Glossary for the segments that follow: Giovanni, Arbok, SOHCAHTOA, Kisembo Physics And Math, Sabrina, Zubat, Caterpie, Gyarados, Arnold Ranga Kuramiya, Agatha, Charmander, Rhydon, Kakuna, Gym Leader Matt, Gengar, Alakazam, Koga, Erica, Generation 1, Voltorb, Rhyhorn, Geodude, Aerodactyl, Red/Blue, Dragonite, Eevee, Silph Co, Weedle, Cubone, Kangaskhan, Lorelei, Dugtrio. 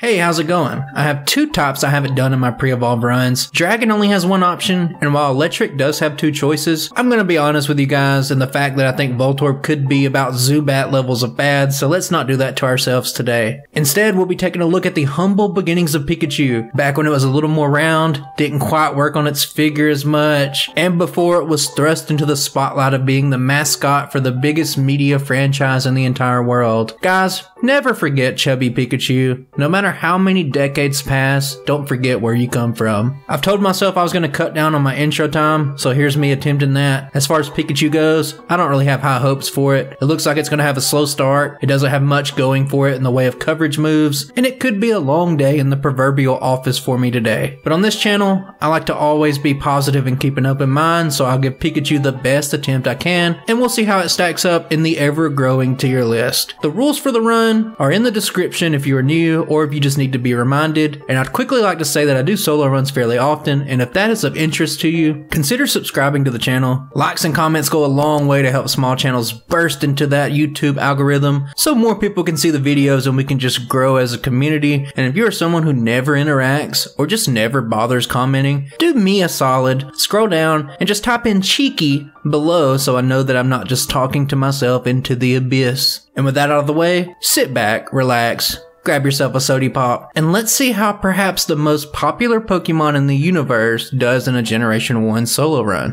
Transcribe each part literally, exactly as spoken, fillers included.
Hey, how's it going? I have two types I haven't done in my pre-evolve runs. Dragon only has one option, and while Electric does have two choices, I'm gonna be honest with you guys in the fact that I think Voltorb could be about Zubat levels of bad, so let's not do that to ourselves today. Instead, we'll be taking a look at the humble beginnings of Pikachu, back when it was a little more round, didn't quite work on its figure as much, and before it was thrust into the spotlight of being the mascot for the biggest media franchise in the entire world. Guys, never forget chubby Pikachu. No matter how many decades pass, don't forget where you come from. I've told myself I was going to cut down on my intro time, so here's me attempting that. As far as Pikachu goes, I don't really have high hopes for it. It looks like it's going to have a slow start, it doesn't have much going for it in the way of coverage moves, and it could be a long day in the proverbial office for me today. But on this channel, I like to always be positive and keep an open mind, so I'll give Pikachu the best attempt I can, and we'll see how it stacks up in the ever-growing tier list. The rules for the run are in the description if you are new or if you just need to be reminded, and I'd quickly like to say that I do solo runs fairly often, and if that is of interest to you, consider subscribing to the channel. Likes and comments go a long way to help small channels burst into that YouTube algorithm so more people can see the videos and we can just grow as a community. And if you are someone who never interacts or just never bothers commenting, do me a solid, scroll down and just type in cheeky below so I know that I'm not just talking to myself into the abyss. And with that out of the way, sit back, relax, grab yourself a soda pop, and let's see how perhaps the most popular Pokemon in the universe does in a Generation one solo run.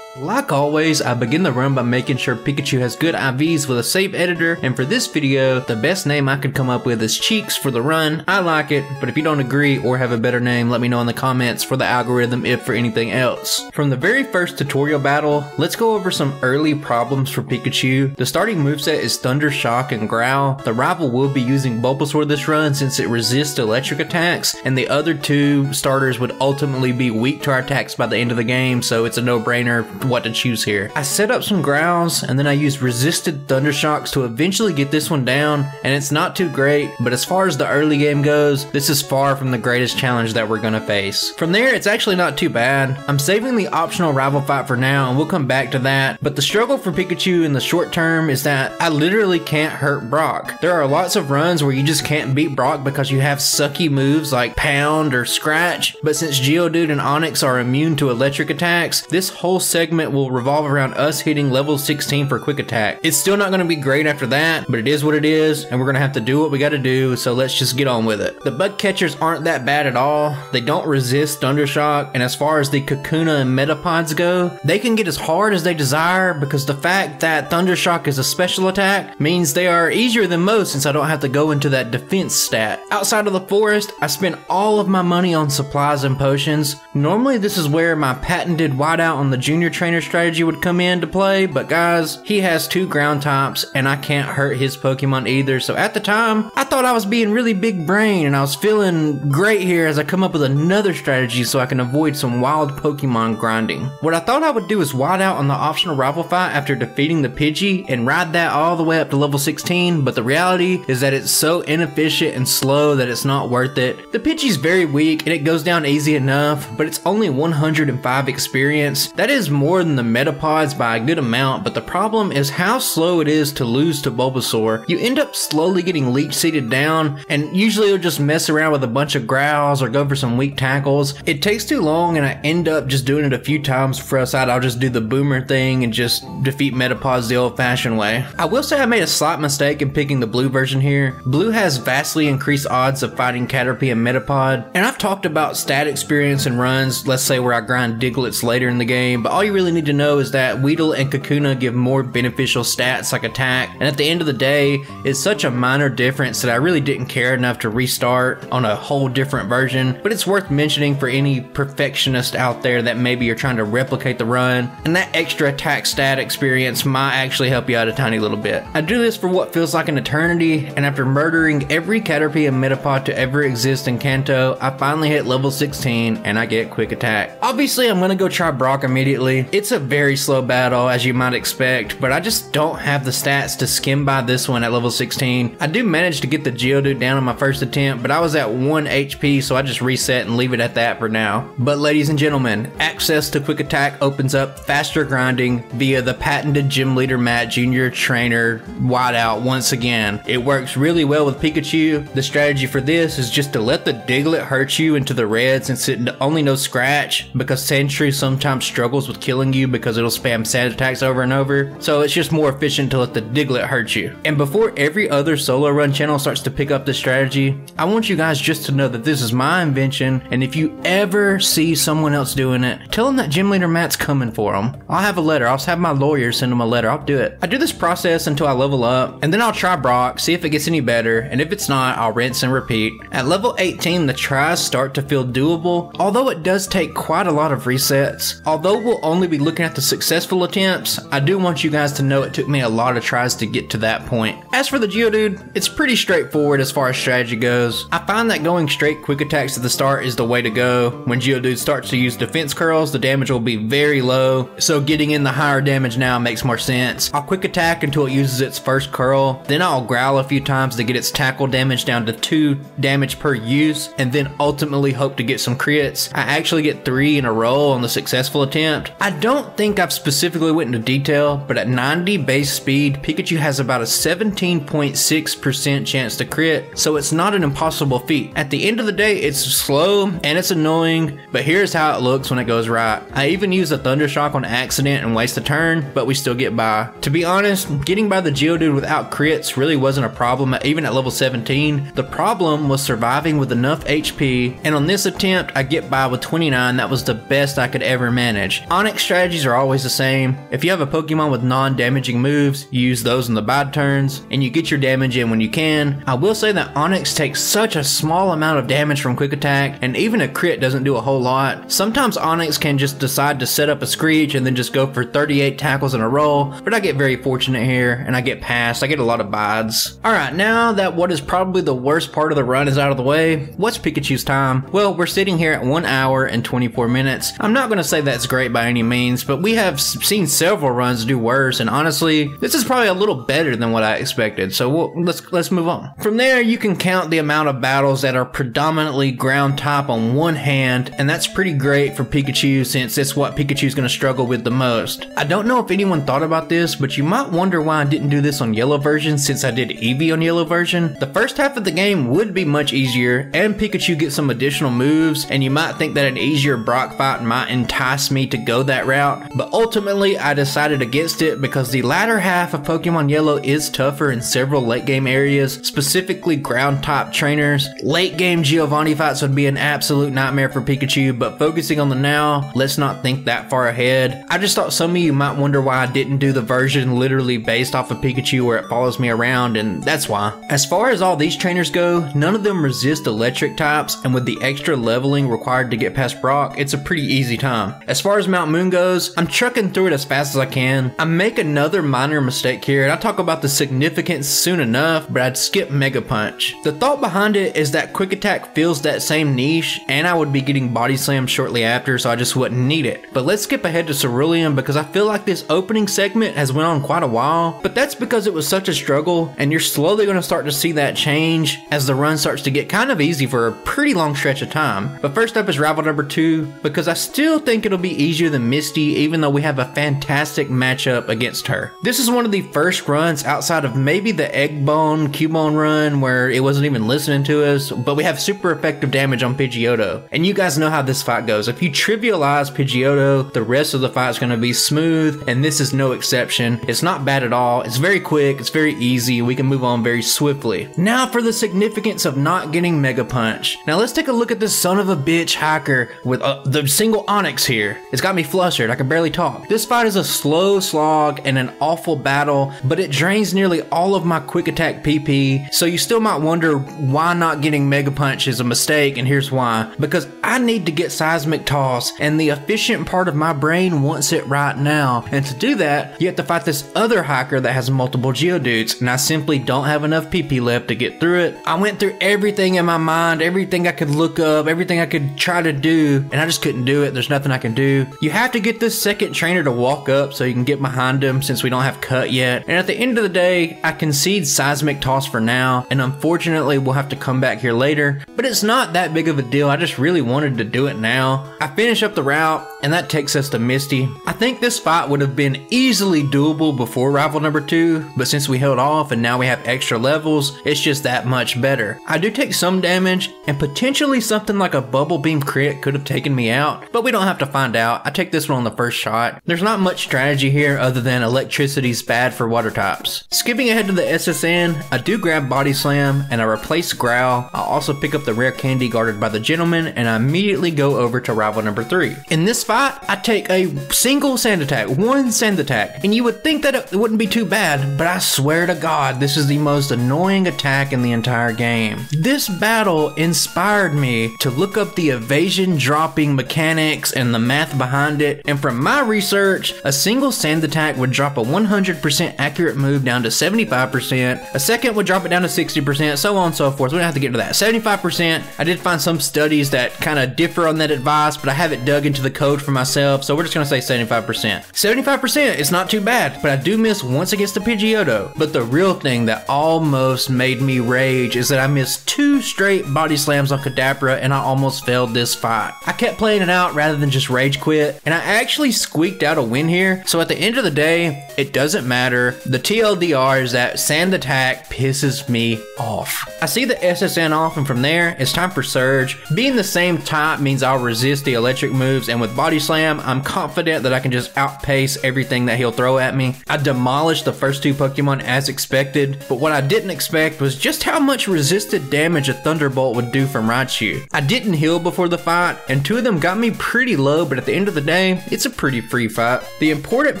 Like always, I begin the run by making sure Pikachu has good I Vs with a save editor, and for this video, the best name I could come up with is Cheeks for the run. I like it, but if you don't agree or have a better name, let me know in the comments for the algorithm if for anything else. From the very first tutorial battle, let's go over some early problems for Pikachu. The starting moveset is Thunder Shock and Growl. The rival will be using Bulbasaur this run since it resists electric attacks, and the other two starters would ultimately be weak to our attacks by the end of the game, so it's a no-brainer what to choose here. I set up some Growls and then I used resisted Thundershocks to eventually get this one down, and it's not too great, but as far as the early game goes, this is far from the greatest challenge that we're gonna face. From there, it's actually not too bad. I'm saving the optional rival fight for now and we'll come back to that, but the struggle for Pikachu in the short term is that I literally can't hurt Brock. There are lots of runs where you just can't beat Brock because you have sucky moves like Pound or Scratch, but since Geodude and Onix are immune to electric attacks, this whole segment will revolve around us hitting level sixteen for quick attack. It's still not going to be great after that, but it is what it is, and we're going to have to do what we got to do, so let's just get on with it. The bug catchers aren't that bad at all. They don't resist Thundershock, and as far as the Kakuna and Metapods go, they can get as hard as they desire because the fact that Thundershock is a special attack means they are easier than most since I don't have to go into that defense stat. Outside of the forest, I spent all of my money on supplies and potions. Normally this is where my patented wideout on the junior train strategy would come into play, but guys, he has two ground types and I can't hurt his Pokemon either, so at the time I thought I was being really big brain and I was feeling great here as I come up with another strategy so I can avoid some wild Pokemon grinding. What I thought I would do is wide out on the optional rival fight after defeating the Pidgey and ride that all the way up to level sixteen, but the reality is that it's so inefficient and slow that it's not worth it. The Pidgey's very weak and it goes down easy enough, but it's only one hundred five experience. That is more than the Metapods by a good amount, but the problem is how slow it is to lose to Bulbasaur. You end up slowly getting leech seeded down, and usually you'll just mess around with a bunch of Growls or go for some weak tackles. It takes too long and I end up just doing it a few times. For us out, I'll just do the boomer thing and just defeat Metapods the old fashioned way. I will say I made a slight mistake in picking the blue version here. Blue has vastly increased odds of fighting Caterpie and Metapod, and I've talked about stat experience and runs, let's say where I grind Diglets later in the game, but all you really need to know is that Weedle and Kakuna give more beneficial stats like attack, and at the end of the day it's such a minor difference that I really didn't care enough to restart on a whole different version, but it's worth mentioning for any perfectionist out there that maybe you're trying to replicate the run, and that extra attack stat experience might actually help you out a tiny little bit. I do this for what feels like an eternity, and after murdering every Caterpie and Metapod to ever exist in Kanto, I finally hit level sixteen and I get quick attack. Obviously I'm gonna go try Brock immediately. It's a very slow battle, as you might expect, but I just don't have the stats to skim by this one at level sixteen. I do manage to get the Geodude down on my first attempt, but I was at one H P, so I just reset and leave it at that for now. But ladies and gentlemen, access to Quick Attack opens up faster grinding via the patented Gym Leader Matt Junior Trainer wideout once again. It works really well with Pikachu. The strategy for this is just to let the Diglett hurt you into the reds and sit into only no scratch, because Sandshrew sometimes struggles with killing you because it'll spam sand attacks over and over, so it's just more efficient to let the Diglett hurt you. And before every other solo run channel starts to pick up this strategy, I want you guys just to know that this is my invention, and if you ever see someone else doing it, tell them that Gym Leader Matt's coming for them. I'll have a letter, I'll have my lawyer send them a letter, I'll do it. I do this process until I level up, and then I'll try Brock, see if it gets any better, and if it's not, I'll rinse and repeat. At level eighteen, the tries start to feel doable, although it does take quite a lot of resets. Although we'll only be looking at the successful attempts, I do want you guys to know it took me a lot of tries to get to that point. As for the Geodude, it's pretty straightforward as far as strategy goes. I find that going straight quick attacks at the start is the way to go. When Geodude starts to use defense curls, the damage will be very low, so getting in the higher damage now makes more sense. I'll quick attack until it uses its first curl, then I'll growl a few times to get its tackle damage down to two damage per use, and then ultimately hope to get some crits. I actually get three in a row on the successful attempt. I don't think I've specifically went into detail, but at ninety base speed, Pikachu has about a seventeen point six percent chance to crit, so it's not an impossible feat. At the end of the day, it's slow and it's annoying, but here's how it looks when it goes right. I even use a Thunder Shock on accident and waste a turn, but we still get by. To be honest, getting by the Geodude without crits really wasn't a problem even at level seventeen. The problem was surviving with enough H P, and on this attempt, I get by with twenty-nine. That was the best I could ever manage. Onix strategies are always the same. If you have a Pokemon with non-damaging moves, you use those in the bide turns, and you get your damage in when you can. I will say that Onix takes such a small amount of damage from Quick Attack, and even a crit doesn't do a whole lot. Sometimes Onix can just decide to set up a Screech and then just go for thirty-eight tackles in a row, but I get very fortunate here, and I get passed. I get a lot of bides. Alright, now that what is probably the worst part of the run is out of the way, what's Pikachu's time? Well, we're sitting here at one hour and twenty-four minutes. I'm not going to say that's great by any means, but we have seen several runs do worse, and honestly, this is probably a little better than what I expected, so we'll, let's, let's move on. From there, you can count the amount of battles that are predominantly ground type on one hand, and that's pretty great for Pikachu since it's what Pikachu's going to struggle with the most. I don't know if anyone thought about this, but you might wonder why I didn't do this on yellow version since I did Eevee on yellow version. The first half of the game would be much easier, and Pikachu gets some additional moves, and you might think that an easier Brock fight might entice me to go that route, but ultimately I decided against it because the latter half of Pokemon Yellow is tougher in several late game areas, specifically ground type trainers. Late game Giovanni fights would be an absolute nightmare for Pikachu, but focusing on the now, let's not think that far ahead. I just thought some of you might wonder why I didn't do the version literally based off of Pikachu where it follows me around, and that's why. As far as all these trainers go, none of them resist electric types, and with the extra leveling required to get past Brock, it's a pretty easy time. As far as Mount Moon goes, I'm trucking through it as fast as I can. I make another minor mistake here, and I'll talk about the significance soon enough, but I'd skip Mega Punch. The thought behind it is that Quick Attack fills that same niche, and I would be getting Body Slam shortly after, so I just wouldn't need it. But let's skip ahead to Cerulean because I feel like this opening segment has went on quite a while, but that's because it was such a struggle, and you're slowly going to start to see that change as the run starts to get kind of easy for a pretty long stretch of time. But first up is rival number two, because I still think it'll be easier than Misty, even though we have a fantastic matchup against her. This is one of the first runs outside of maybe the Eggbone, Cubone run where it wasn't even listening to us, but we have super effective damage on Pidgeotto. And you guys know how this fight goes. If you trivialize Pidgeotto, the rest of the fight is going to be smooth, and this is no exception. It's not bad at all. It's very quick. It's very easy. We can move on very swiftly. Now for the significance of not getting Mega Punch. Now let's take a look at this son of a bitch hiker with uh, the single Onix here. It's got me flustered. I can barely talk. This fight is a slow slog and an awful battle, but it drains nearly all of my Quick Attack P P, so you still might wonder why not getting Mega Punch is a mistake, and here's why. Because I need to get Seismic Toss, and the efficient part of my brain wants it right now, and to do that, you have to fight this other hiker that has multiple Geodudes, and I simply don't have enough P P left to get through it. I went through everything in my mind, everything I could look up, everything I could try to do, and I just couldn't do it. There's nothing I can do. You have to to get this second trainer to walk up so you can get behind him since we don't have Cut yet. And at the end of the day, I concede Seismic Toss for now, and unfortunately we'll have to come back here later, but it's not that big of a deal. I just really wanted to do it now. I finish up the route, and that takes us to Misty. I think this fight would have been easily doable before rival number two, but since we held off and now we have extra levels, it's just that much better. I do take some damage, and potentially something like a Bubble Beam crit could have taken me out, but we don't have to find out. I take this one on the first shot. There's not much strategy here other than electricity's bad for water types. Skipping ahead to the S S N, I do grab Body Slam and I replace Growl. I also pick up the rare candy guarded by the gentleman, and I immediately go over to rival number three. In this fight, I take a single sand attack, one sand attack, and you would think that it wouldn't be too bad, but I swear to God, this is the most annoying attack in the entire game. This battle inspired me to look up the evasion dropping mechanics and the math behind it, and from my research, a single sand attack would drop a one hundred percent accurate move down to seventy-five percent, a second would drop it down to sixty percent, so on and so forth. We don't have to get to that. seventy-five percent, I did find some studies that kind of differ on that advice, but I haven't dug into the code for myself, so we're just gonna say seventy-five percent. seventy-five percent is not too bad, but I do miss once against the Pidgeotto. But the real thing that almost made me rage is that I missed two straight body slams on Kadabra and I almost failed this fight. I kept playing it out rather than just rage quit, and I actually squeaked out a win here. So at the end of the day, it doesn't matter. The T L D R is that sand attack pisses me off. I see the S S N off, and from there, it's time for Surge. Being the same type means I'll resist the electric moves, and with Body Slam, I'm confident that I can just outpace everything that he'll throw at me. I demolished the first two Pokemon as expected, but what I didn't expect was just how much resisted damage a Thunderbolt would do from Raichu. I didn't heal before the fight, and two of them got me pretty low, but at the end of the day, it's a pretty free fight. The important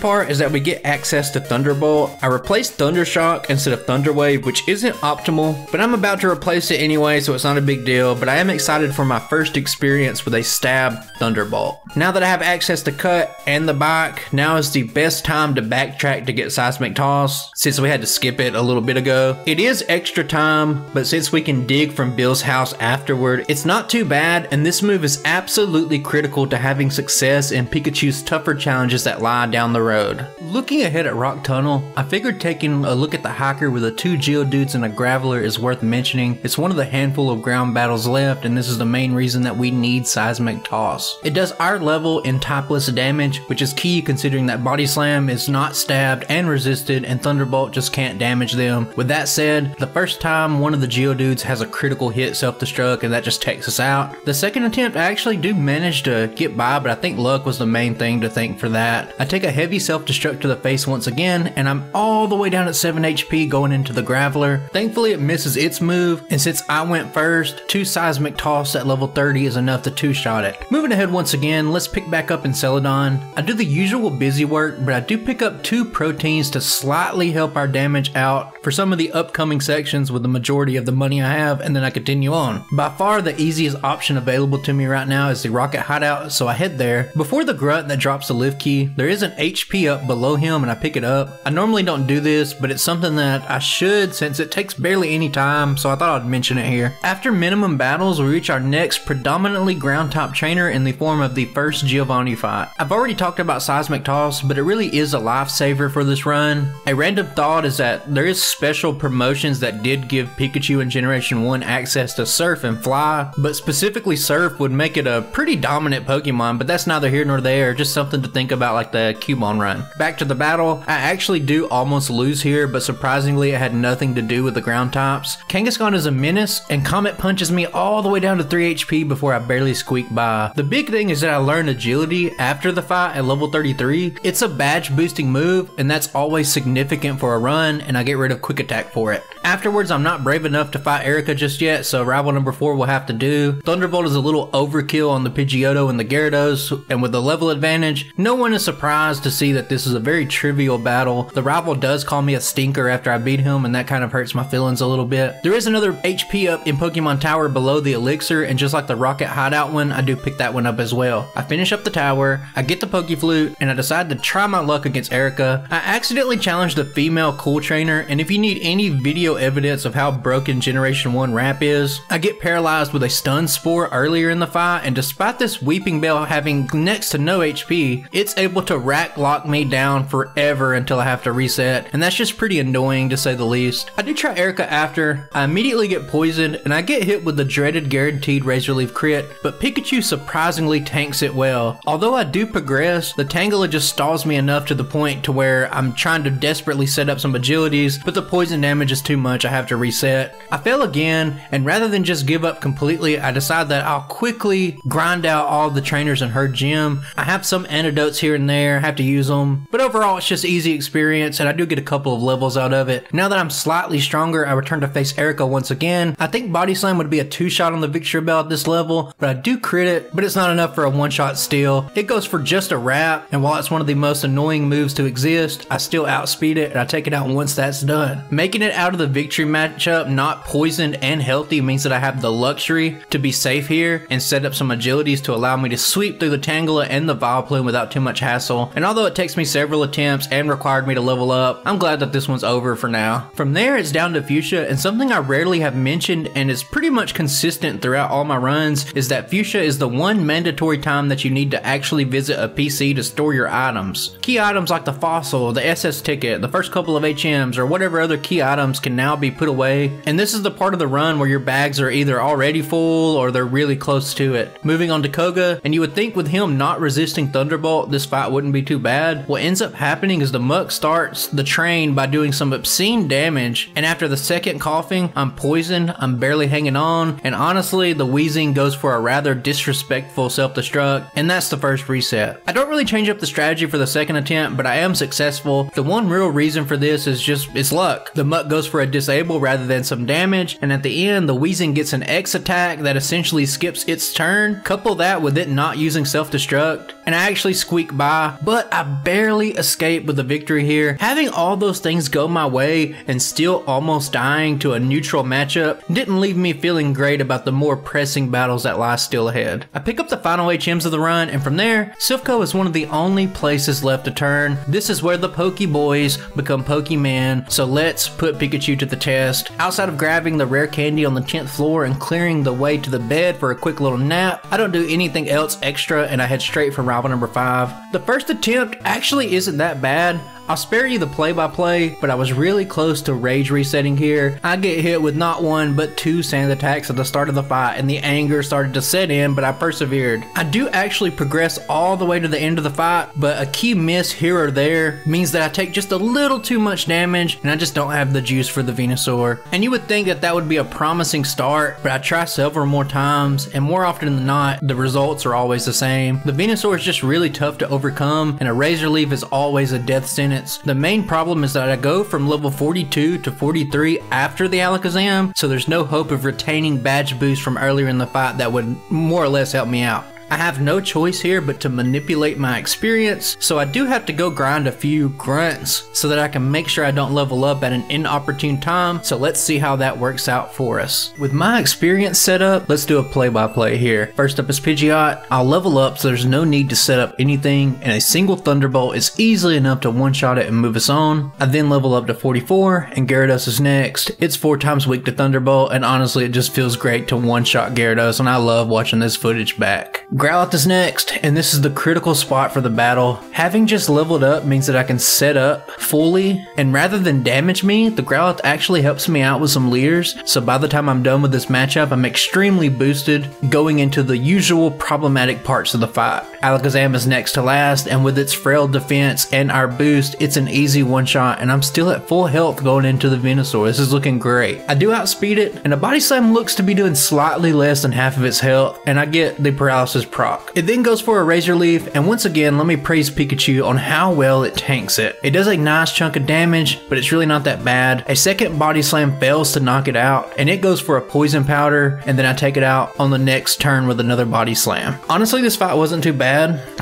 part is that we get access to Thunderbolt. I replaced Thunder Shock instead of Thunder Wave, which isn't optimal, but I'm about to replace it anyway, so it's not a big deal, but I am excited for my first experience with a stab Thunderbolt. Now that I have access to Cut and the bike, now is the best time to backtrack to get Seismic Toss, since we had to skip it a little bit ago. It is extra time, but since we can dig from Bill's house afterward, it's not too bad, and this move is absolutely critical to having success in Pikachu's tougher challenges that lie down the road. Looking ahead at Rock Tunnel, I figured taking a look at the hiker with the two Geodudes and a Graveler is worth mentioning. It's one of the handful of ground battles left, and this is the main reason that we need Seismic Toss. It does our level in typeless damage, which is key considering that Body Slam is not stabbed and resisted, and Thunderbolt just can't damage them. With that said, the first time one of the Geodudes has a critical hit self-destruct, and that just takes us out. The second attempt, I actually do manage to get by, but I think luck was the main thing to thank for that. I take a heavy self-destruct to the face once again, and I'm all the way down at seven H P going into the Graveler. Thankfully it misses its move, and since I went first, two Seismic Toss at level thirty is enough to two-shot it. Moving ahead once again, let's pick back up in Celadon. I do the usual busy work, but I do pick up two proteins to slightly help our damage out for some of the upcoming sections with the majority of the money I have, and then I continue on. By far the easiest option available to me right now is the Rocket Hideout, so I head there. Before the grunt that drops the lift key, there is an H P up below him and I pick it up. I normally don't do this, but it's something that I should since it takes barely any time, so I thought I'd mention it here. After minimum battles, we reach our next predominantly ground type trainer in the form of the first Giovanni fight. I've already talked about Seismic Toss, but it really is a lifesaver for this run. A random thought is that there is special promotions that did give Pikachu in Generation one access to Surf and Fly, but specifically Surf would make it a pretty dominant Pokemon, but that's neither here nor there, just something to think about like the Cubone run. Back to the battle, I actually do almost lose here, but surprisingly it had nothing to do with the ground types. Kangaskhan is a menace, and Comet punches me all the way down to three H P before I barely squeak by. The big thing is that I learned Agility after the fight at level thirty-three. It's a badge boosting move, and that's always significant for a run, and I get rid of Quick Attack for it. Afterwards, I'm not brave enough to fight Erica just yet, so rival number four will have to do. Thunderbolt is a little overkill on the Pidgeotto and the Gyarados, and with the level advantage, no one is surprised to see that this is a very trivial battle. The rival does call me a stinker after I beat him, and that kind of hurts my feelings a little bit. There is another H P up in Pokemon Tower below the elixir, and just like the Rocket Hideout one, I do pick that one up as well. I finish up the tower, I get the Pokeflute, and I decide to try my luck against Erica. I accidentally challenged the female cool trainer, and if you need any video evidence of how broken Generation one rap is, I get paralyzed with a stun spore earlier in the fight, and despite this Weeping Bell having next to no H P, it's able to rack lock me down forever until I have to reset, and that's just pretty annoying to say the least. I do try Erica after, I immediately get poisoned, and I get hit with the dreaded guaranteed Razor Leaf crit, but Pikachu surprisingly tanks it well. Although I do progress, the Tangela just stalls me enough to the point to where I'm trying to desperately set up some agilities, but the poison damage is too much, I have to reset. I fail again, and rather than just give up completely, I decide that I'll quickly grind out all the trainers in her gym. I have some antidotes here and there, have to use them, but overall it's just easy experience, and I do get a couple of levels out of it. Now that I'm slightly stronger, I return to face Erica once again. I think Body Slam would be a two shot on the Victory Bell at this level, but I do crit it, but it's not enough for a one shot steal. It goes for just a wrap, and while it's one of the most annoying moves to exist, I still outspeed it and I take it out once that's done. Making it out of the victory matchup not poisoned and healthy means that I have the luxury to be safe here and set up some agilities to allow me to sweep through the Tangela and the Vileplume without too much hassle, and although it takes me several attempts and required me to level up, I'm glad that this one's over for now. From there it's down to Fuchsia, and something I rarely have mentioned and is pretty much consistent throughout all my runs is that Fuchsia is the one mandatory time that you need to actually visit a P C to store your items. Key items like the fossil, the S S ticket, the first couple of H Ms, or whatever other key items can now be put away, and this is the part of the run where your bags are either already full or they're really close to it. Moving on to Koga, and you would think with him not resisting Thunderbolt this fight wouldn't be too bad. What ends up happening is the Muck starts the train by doing some obscene damage, and after the second coughing I'm poisoned, I'm barely hanging on, and honestly the wheezing goes for a rather disrespectful self-destruct, and that's the first reset. I don't really change up the strategy for the second attempt, but I am successful. The one real reason for this is just it's luck. The Muck goes for a disable rather than some damage, and at the end the wheezing gets an X attack that essentially skips its turn. Couple that with it not using self-destruct, and I actually squeak by, but I barely escape with the victory here. Having all those things go my way and still almost dying to a neutral matchup didn't leave me feeling great about the more pressing battles that lie still ahead. I pick up the final H Ms of the run, and from there Silphco is one of the only places left to turn. This is where the Poke Boys become Pokemon, so let's put Pikachu to the test. Outside of grabbing the rare candy on the tenth floor and clearing the way to the bed for a quick little nap, I don't do anything else extra, and I head straight for rival number five. The first attempt actually isn't that bad. I'll spare you the play-by-play, but I was really close to rage resetting here. I get hit with not one, but two sand attacks at the start of the fight, and the anger started to set in, but I persevered. I do actually progress all the way to the end of the fight, but a key miss here or there means that I take just a little too much damage, and I just don't have the juice for the Venusaur. And you would think that that would be a promising start, but I try several more times, and more often than not, the results are always the same. The Venusaur is just really tough to overcome, and a Razor Leaf is always a death sentence. The main problem is that I go from level forty-two to forty-three after the Alakazam, so there's no hope of retaining badge boost from earlier in the fight that would more or less help me out. I have no choice here but to manipulate my experience, so I do have to go grind a few grunts so that I can make sure I don't level up at an inopportune time, so let's see how that works out for us. With my experience set up, let's do a play-by-play here. First up is Pidgeot. I'll level up so there's no need to set up anything, and a single Thunderbolt is easily enough to one-shot it and move us on. I then level up to forty-four, and Gyarados is next. It's four times weak to Thunderbolt, and honestly it just feels great to one-shot Gyarados, and I love watching this footage back. Growlithe is next, and this is the critical spot for the battle. Having just leveled up means that I can set up fully, and rather than damage me, the Growlithe actually helps me out with some leers, so by the time I'm done with this matchup, I'm extremely boosted, going into the usual problematic parts of the fight. Alakazam is next to last, and with its frail defense and our boost, it's an easy one shot, and I'm still at full health going into the Venusaur. This is looking great. I do outspeed it, and a Body Slam looks to be doing slightly less than half of its health, and I get the paralysis proc. It then goes for a Razor Leaf, and once again let me praise Pikachu on how well it tanks it. It does a nice chunk of damage, but it's really not that bad. A second Body Slam fails to knock it out, and it goes for a Poison Powder, and then I take it out on the next turn with another Body Slam. Honestly, this fight wasn't too bad.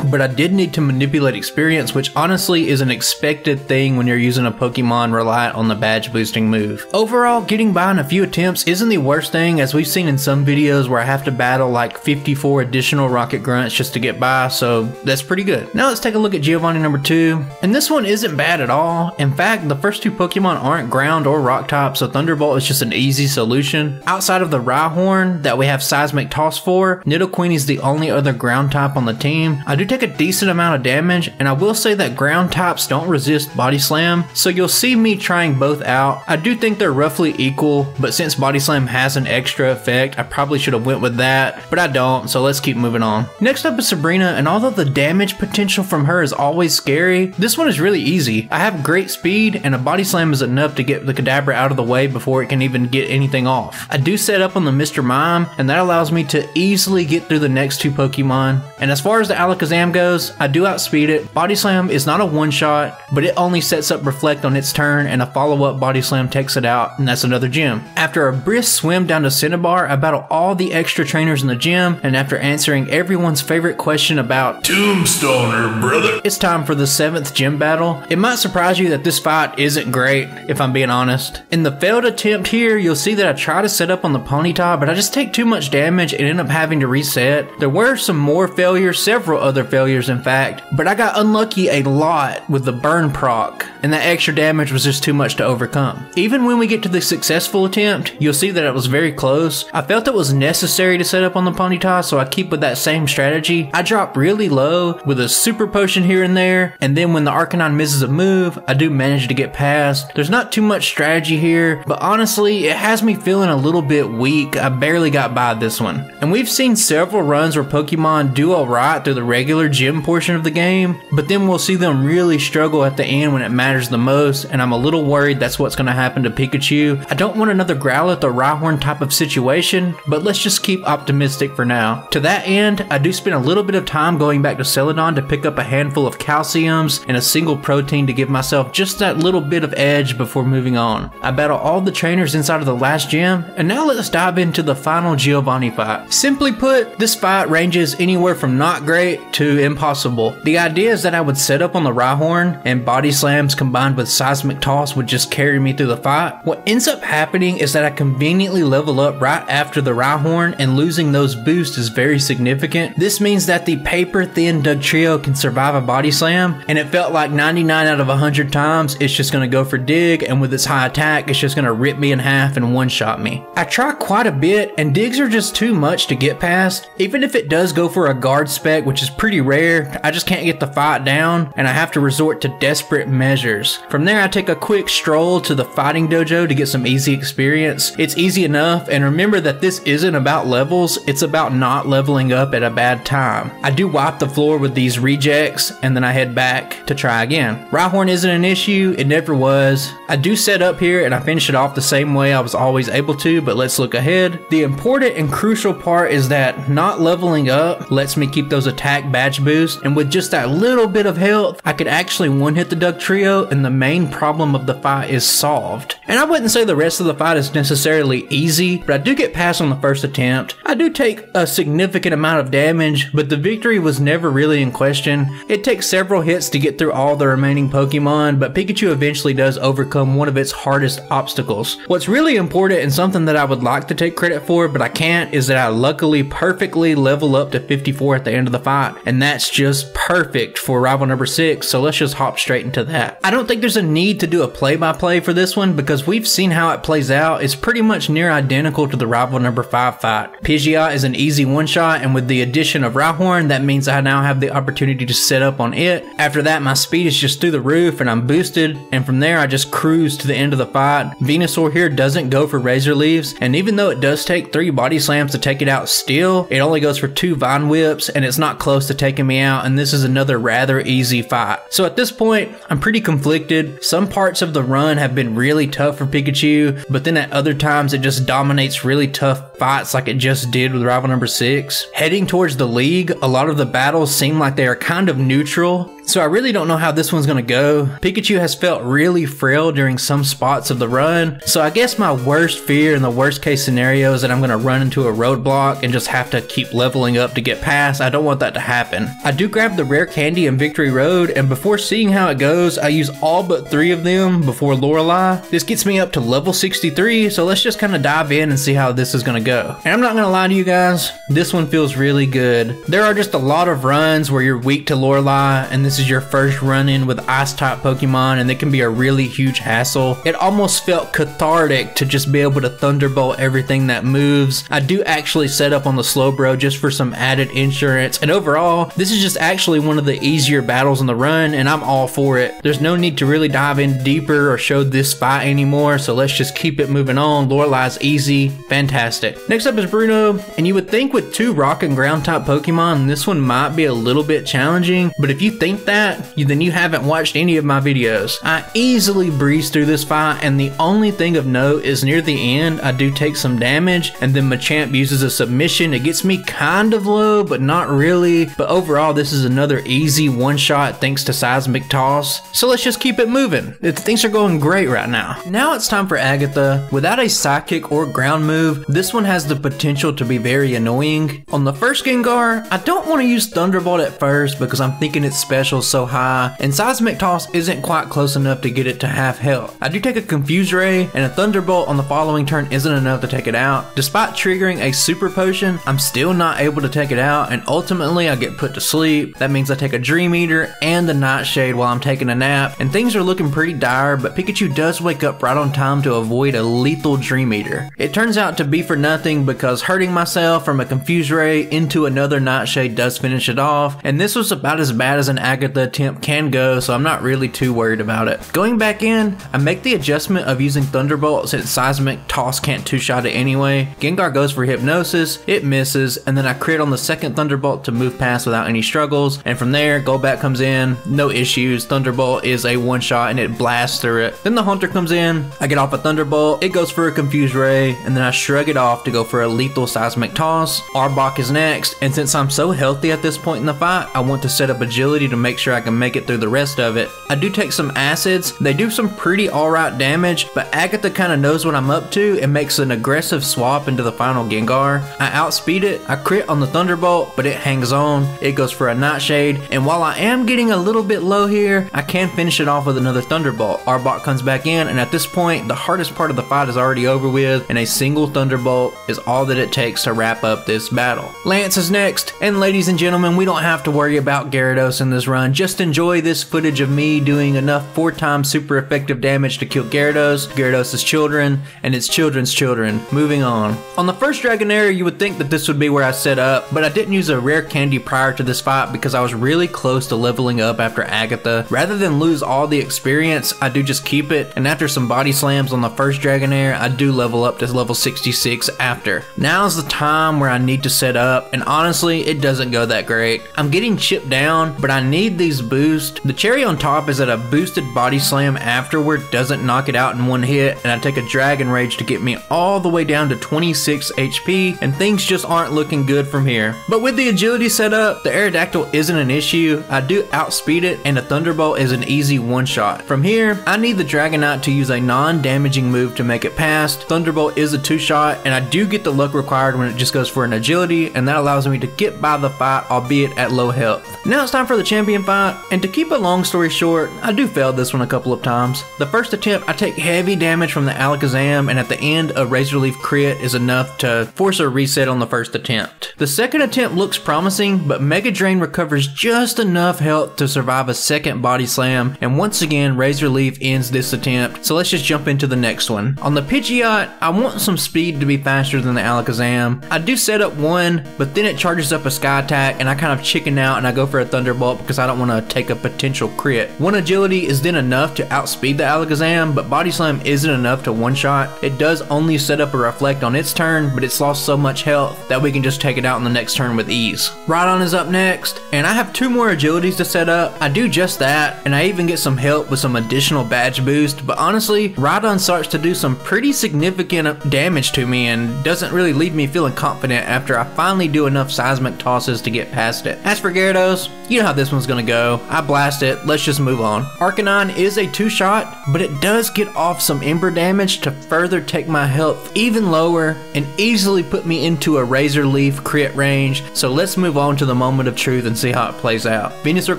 But I did need to manipulate experience, which honestly is an expected thing when you're using a Pokemon reliant on the badge boosting move. Overall, getting by in a few attempts isn't the worst thing, as we've seen in some videos where I have to battle like fifty-four additional Rocket Grunts just to get by, so that's pretty good. Now let's take a look at Giovanni number two, and this one isn't bad at all. In fact, the first two Pokemon aren't ground or rock type, so Thunderbolt is just an easy solution. Outside of the Rhyhorn that we have Seismic Toss for, Nidoqueen is the only other ground type on the team. I do take a decent amount of damage, and I will say that ground types don't resist Body Slam, so you'll see me trying both out. I do think they're roughly equal, but since Body Slam has an extra effect, I probably should have went with that, but I don't, so let's keep moving on. Next up is Sabrina, and although the damage potential from her is always scary, this one is really easy. I have great speed, and a Body Slam is enough to get the Kadabra out of the way before it can even get anything off. I do set up on the Mister Mime, and that allows me to easily get through the next two Pokemon. And as far as the Alakazam goes, I do outspeed it. Body Slam is not a one shot, but it only sets up Reflect on its turn, and a follow up Body Slam takes it out, and that's another gym. After a brisk swim down to Cinnabar, I battle all the extra trainers in the gym, and after answering everyone's favorite question about Tombstoner, brother, it's time for the seventh gym battle. It might surprise you that this fight isn't great, if I'm being honest. In the failed attempt here, you'll see that I try to set up on the Ponyta, but I just take too much damage and end up having to reset. There were some more failures, several other failures in fact, but I got unlucky a lot with the burn proc, and that extra damage was just too much to overcome. Even when we get to the successful attempt, you'll see that it was very close. I felt it was necessary to set up on the Ponyta, so I keep with that same strategy. I drop really low with a super potion here and there, and then when the Arcanine misses a move, I do manage to get past. There's not too much strategy here, but honestly, it has me feeling a little bit weak. I barely got by this one. And we've seen several runs where Pokemon do alright through the regular gym portion of the game, but then we'll see them really struggle at the end when it matters the most, and I'm a little worried that's what's going to happen to Pikachu. I don't want another Growlithe or Rhyhorn type of situation, but let's just keep optimistic for now. To that end, I do spend a little bit of time going back to Celadon to pick up a handful of calciums and a single protein to give myself just that little bit of edge before moving on. I battle all the trainers inside of the last gym, and now let's dive into the final Giovanni fight. Simply put, this fight ranges anywhere from not great to impossible. The idea is that I would set up on the Rhyhorn, and Body Slams combined with Seismic Toss would just carry me through the fight. What ends up happening is that I conveniently level up right after the Rhyhorn, and losing those boosts is very significant. This means that the paper thin Dugtrio can survive a Body Slam, and it felt like ninety-nine out of one hundred times it's just going to go for Dig, and with its high attack it's just going to rip me in half and one shot me. I try quite a bit, and Digs are just too much to get past. Even if it does go for a guard spec, which is pretty rare, I just can't get the fight down, and I have to resort to desperate measures. From there, I take a quick stroll to the fighting dojo to get some easy experience. It's easy enough, and remember that this isn't about levels, it's about not leveling up at a bad time. I do wipe the floor with these rejects, and then I head back to try again. Rhyhorn isn't an issue, it never was. I do set up here, and I finish it off the same way I was always able to, but let's look ahead. The important and crucial part is that not leveling up lets me keep those attack back boost, and with just that little bit of health, I could actually one hit the Dugtrio, and the main problem of the fight is solved. And I wouldn't say the rest of the fight is necessarily easy, but I do get past on the first attempt. I do take a significant amount of damage, but the victory was never really in question. It takes several hits to get through all the remaining Pokemon, but Pikachu eventually does overcome one of its hardest obstacles. What's really important, and something that I would like to take credit for, but I can't, is that I luckily perfectly level up to fifty-four at the end of the fight, and And that's just perfect for rival number six, so let's just hop straight into that. I don't think there's a need to do a play-by-play for this one, because we've seen how it plays out. It's pretty much near identical to the rival number five fight. Pidgeot is an easy one-shot, and with the addition of Rhyhorn, that means I now have the opportunity to set up on it. After that, my speed is just through the roof, and I'm boosted, and from there I just cruise to the end of the fight. Venusaur here doesn't go for Razor Leaves, and even though it does take three Body Slams to take it out still, it only goes for two Vine Whips, and it's not close to taking taking me out, and this is another rather easy fight. So at this point, I'm pretty conflicted. Some parts of the run have been really tough for Pikachu, but then at other times it just dominates really tough fights like it just did with rival number six. Heading towards the league, a lot of the battles seem like they are kind of neutral, So I really don't know how this one's gonna go. Pikachu has felt really frail during some spots of the run, so I guess my worst fear and the worst case scenario is that I'm gonna run into a roadblock and just have to keep leveling up to get past. I don't want that to happen. I do grab the rare candy in Victory Road, and before seeing how it goes, I use all but three of them before Lorelei. This gets me up to level sixty-three, so let's just kind of dive in and see how this is gonna go. And I'm not gonna lie to you guys, this one feels really good. There are just a lot of runs where you're weak to Lorelei, and this is your first run in with ice type Pokemon, and it can be a really huge hassle. It almost felt cathartic to just be able to Thunderbolt everything that moves. I do actually set up on the Slowbro just for some added insurance, and overall, this is just actually one of the easier battles on the run, and I'm all for it. There's no need to really dive in deeper or show this fight anymore, so let's just keep it moving on. Lorelei's easy, fantastic. Next up is Bruno, and you would think with two rock and ground type Pokemon, this one might be a little bit challenging, but if you think that, you, then you haven't watched any of my videos. I easily breezed through this fight, and the only thing of note is near the end, I do take some damage, and then Machamp uses a submission. It gets me kind of low, but not really. But overall, this is another easy one shot thanks to Seismic Toss. So let's just keep it moving. It, things are going great right now. Now it's time for Agatha. Without a Psychic or ground move, this one has the potential to be very annoying. On the first Gengar, I don't want to use Thunderbolt at first because I'm thinking it's special so high, and Seismic Toss isn't quite close enough to get it to half health. I do take a Confuse Ray, and a Thunderbolt on the following turn isn't enough to take it out. Despite triggering a Super Potion, I'm still not able to take it out, and ultimately I get put to sleep. That means I take a Dream Eater and a Nightshade while I'm taking a nap, and things are looking pretty dire, but Pikachu does wake up right on time to avoid a lethal Dream Eater. It turns out to be for nothing because hurting myself from a Confuse Ray into another Nightshade does finish it off, and this was about as bad as an Agatha attempt can go, so I'm not really too worried about it. Going back in, I make the adjustment of using Thunderbolt since Seismic Toss can't two-shot it anyway. Gengar goes for Hypnosis, it misses, and then I crit on the second Thunderbolt to move past without any struggles, and from there, Golbat comes in, no issues. Thunderbolt is a one-shot and it blasts through it. Then the Hunter comes in, I get off a Thunderbolt, it goes for a Confuse Ray, and then I shrug it off to go for a lethal Seismic Toss. Arbok is next, and since I'm so healthy at this point in the fight, I want to set up Agility to make sure I can make it through the rest of it. I do take some acids. They do some pretty alright damage, but Agatha kind of knows what I'm up to and makes an aggressive swap into the final Gengar. I outspeed it. I crit on the Thunderbolt, but it hangs on. It goes for a Nightshade, and while I am getting a little bit low here, I can finish it off with another Thunderbolt. Arbok comes back in, and at this point, the hardest part of the fight is already over with, and a single Thunderbolt is all that it takes to wrap up this battle. Lance is next, and ladies and gentlemen, we don't have to worry about Gyarados in this run. Just enjoy this footage of me doing enough four times super effective damage to kill Gyarados, Gyarados' children, and its children's children. Moving on. On the first Dragonair, you would think that this would be where I set up, but I didn't use a rare candy prior to this fight because I was really close to leveling up after Agatha. Rather than lose all the experience, I do just keep it, and after some body slams on the first Dragonair, I do level up to level sixty-six after. Now's the time where I need to set up, and honestly, it doesn't go that great. I'm getting chipped down, but I need these boosts. The cherry on top is that a boosted body slam afterward doesn't knock it out in one hit, and I take a Dragon Rage to get me all the way down to twenty-six H P, and things just aren't looking good from here. But with the agility set up, the Aerodactyl isn't an issue. I do outspeed it, and a Thunderbolt is an easy one shot. From here, I need the Dragonite to use a non-damaging move to make it past. Thunderbolt is a two shot, and I do get the luck required when it just goes for an agility, and that allows me to get by the fight, albeit at low health. Now it's time for the champion fight, and to keep a long story short, I do fail this one a couple of times. The first attempt, I take heavy damage from the Alakazam, and at the end, a Razor Leaf crit is enough to force a reset on the first attempt. The second attempt looks promising, but Mega Drain recovers just enough health to survive a second body slam, and once again, Razor Leaf ends this attempt, so let's just jump into the next one. On the Pidgeot, I want some speed to be faster than the Alakazam. I do set up one, but then it charges up a Sky Attack, and I kind of chicken out, and I go for a Thunderbolt because I don't want to take a potential crit. One agility is then enough to outspeed the Alakazam, but Body Slam isn't enough to one shot. It does only set up a Reflect on its turn, but it's lost so much health that we can just take it out on the next turn with ease. Rhydon is up next, and I have two more agilities to set up. I do just that, and I even get some help with some additional badge boost, but honestly, Rhydon starts to do some pretty significant damage to me and doesn't really leave me feeling confident after I finally do enough Seismic Tosses to get past it. As for Gyarados, you know how this one's gonna gonna go. I blast it. Let's just move on. Arcanine is a two-shot, but it does get off some Ember damage to further take my health even lower and easily put me into a Razor Leaf crit range. So let's move on to the moment of truth and see how it plays out. Venusaur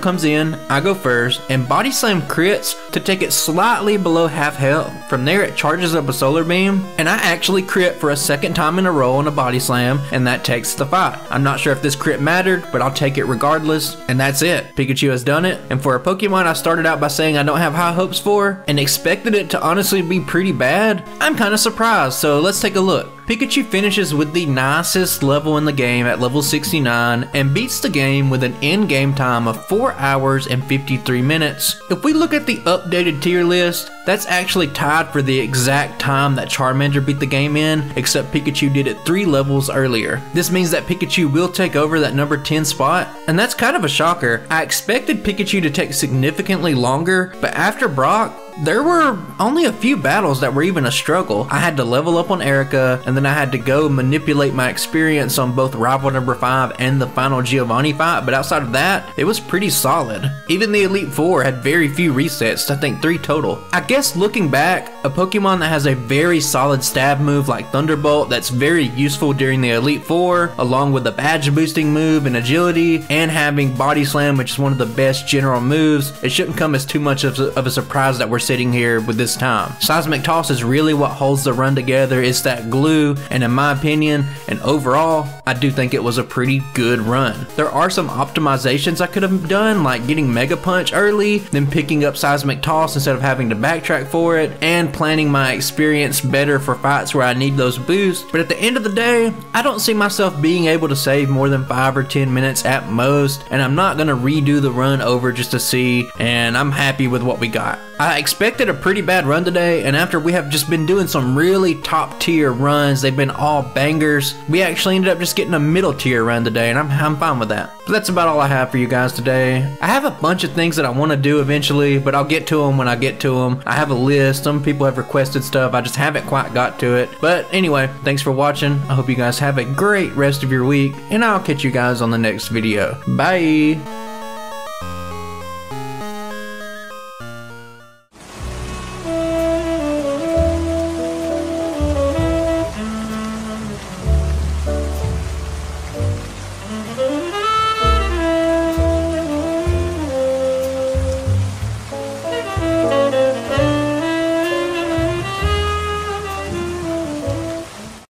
comes in, I go first, and Body Slam crits to take it slightly below half health. From there it charges up a Solar Beam, and I actually crit for a second time in a row on a Body Slam, and that takes the fight. I'm not sure if this crit mattered, but I'll take it regardless, and that's it. Pikachu has done it, and for a Pokemon I started out by saying I don't have high hopes for, and expected it to honestly be pretty bad, I'm kinda surprised, so let's take a look. Pikachu finishes with the nicest level in the game at level sixty-nine and beats the game with an end game time of four hours and fifty-three minutes. If we look at the updated tier list, that's actually tied for the exact time that Charmander beat the game in, except Pikachu did it three levels earlier. This means that Pikachu will take over that number ten spot, and that's kind of a shocker. I expected Pikachu to take significantly longer, but after Brock, there were only a few battles that were even a struggle. I had to level up on Erica, and then I had to go manipulate my experience on both rival number five and the final Giovanni fight, but outside of that, it was pretty solid. Even the Elite Four had very few resets, I think three total. I guess looking back, a Pokemon that has a very solid stab move like Thunderbolt that's very useful during the Elite Four, along with a badge boosting move and agility, and having Body Slam, which is one of the best general moves, it shouldn't come as too much of a surprise that we're sitting here with this time. Seismic Toss is really what holds the run together. It's that glue, and in my opinion, and overall, I do think it was a pretty good run. There are some optimizations I could have done, like getting Mega Punch early, then picking up Seismic Toss instead of having to backtrack for it, and planning my experience better for fights where I need those boosts. But at the end of the day, I don't see myself being able to save more than five or ten minutes at most, and I'm not gonna redo the run over just to see, and I'm happy with what we got. I expected a pretty bad run today, and after we have just been doing some really top tier runs, they've been all bangers, we actually ended up just getting a middle tier run today, and I'm, I'm fine with that. But that's about all I have for you guys today. I have a bunch of things that I want to do eventually, but I'll get to them when I get to them. I have a list, some people have requested stuff, I just haven't quite got to it. But anyway, thanks for watching, I hope you guys have a great rest of your week, and I'll catch you guys on the next video. Bye!